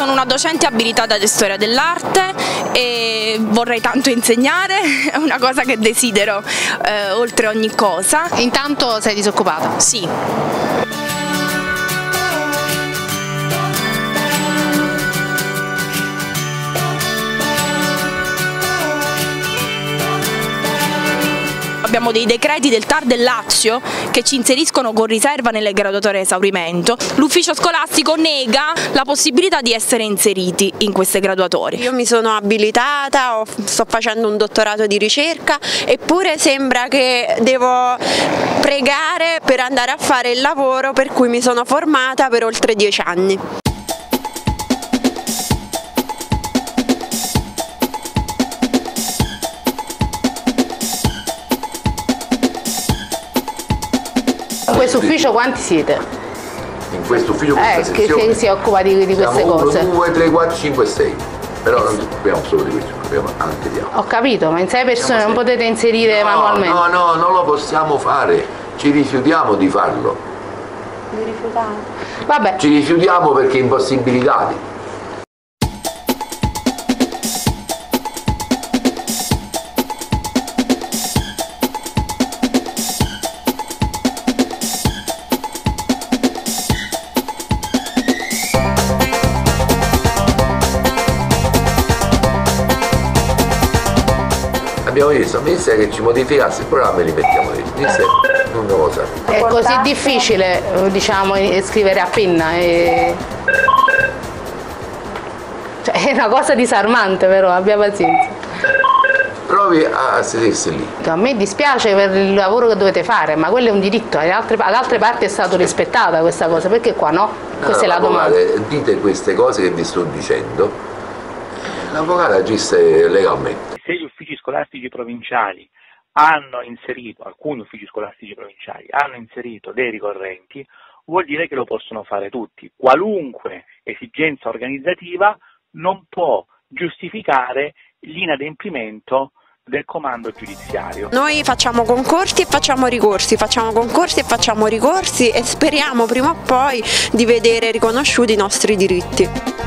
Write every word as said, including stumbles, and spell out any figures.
sono una docente abilitata di storia dell'arte e vorrei tanto insegnare, è una cosa che desidero eh, oltre ogni cosa. Intanto sei disoccupata? Sì. Abbiamo dei decreti del TAR del Lazio che ci inseriscono con riserva nelle graduatorie a esaurimento, l'ufficio scolastico nega la possibilità di essere inseriti in queste graduatorie. Io mi sono abilitata, sto facendo un dottorato di ricerca, eppure sembra che devo pregare per andare a fare il lavoro per cui mi sono formata per oltre dieci anni. In questo ufficio quanti siete? In questo ufficio questa eh, sezione? Che si occupa di, di queste cose? uno, due, tre, quattro, cinque, sei, però non ci occupiamo solo di questo, ci occupiamo anche di altro. Ho capito, ma in sei persone non potete inserire no, manualmente? No, no, non lo possiamo fare, ci rifiutiamo di farlo. Ci rifiutiamo? Vabbè. Ci rifiutiamo perché impossibilitati. Abbiamo chiesto a Ministero che ci modificasse il programma e li mettiamo lì. Ministero, non lo sa. È così difficile, diciamo, scrivere a penna? E... Cioè, è una cosa disarmante, però, abbia pazienza. Provi a sedersi lì. A me dispiace per il lavoro che dovete fare, ma quello è un diritto. Ad altre, ad altre parti è stata rispettata questa cosa, perché qua no? Questa no, no, è la domanda. Dite queste cose che vi sto dicendo. L'avvocato agisce legalmente. Se gli uffici scolastici provinciali hanno inserito, alcuni uffici scolastici provinciali hanno inserito dei ricorrenti, vuol dire che lo possono fare tutti. Qualunque esigenza organizzativa non può giustificare l'inadempimento del comando giudiziario. Noi facciamo concorsi e facciamo ricorsi, facciamo concorsi e facciamo ricorsi e speriamo prima o poi di vedere riconosciuti i nostri diritti.